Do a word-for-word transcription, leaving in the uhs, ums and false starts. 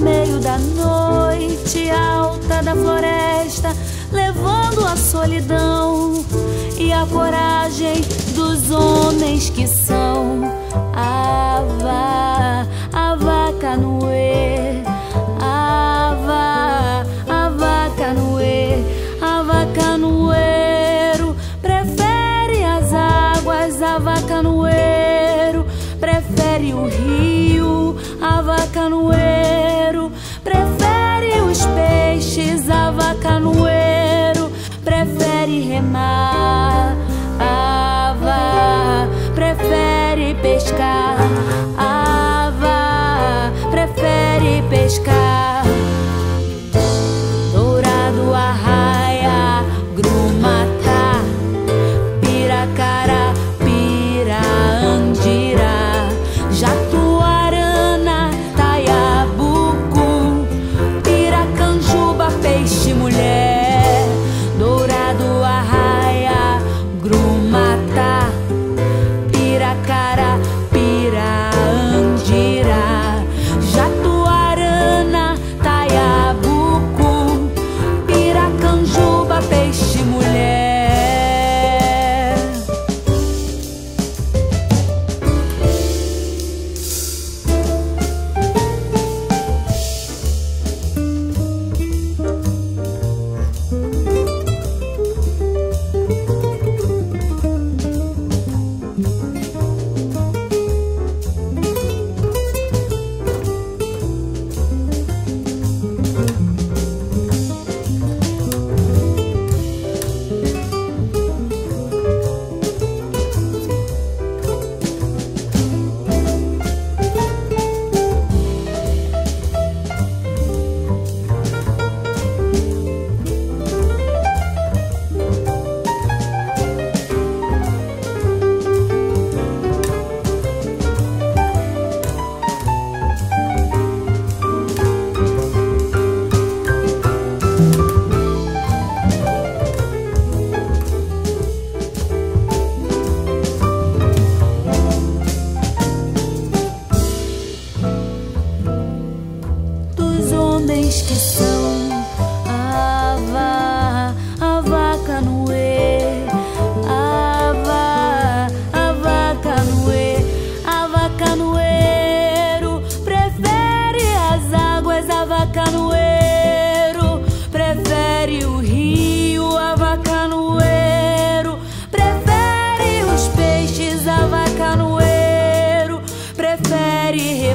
meio da noite alta da floresta, levando a solidão e a coragem dos homens que são Ava, Ava Canoe, Ava, Ava Canoe, Ava Canoeiro, prefere as águas, Ava Canoeiro, prefere o rio, Ava Canoeiro, prefere os peixes, Ava Canoeiro, prefere remar, Ava, prefere pescar, Ava, prefere pescar. Dourado, Arraia, Grumatá, Piracará, Pirandira, Jatuarana, Taiabucu, Piracanjuba, peixe mulher. Dourado, Arraia, Grumatá, Piracará, Pirandira, Jatuarana, Taiabucu, Piracanjuba, peixe mulher. Que são Ava, Ava Canoe, Ava, Ava Canoe, Ava Canoeiro, prefere as águas, Ava Canoeiro, prefere o rio, Ava Canoeiro, prefere os peixes, Ava Canoeiro, prefere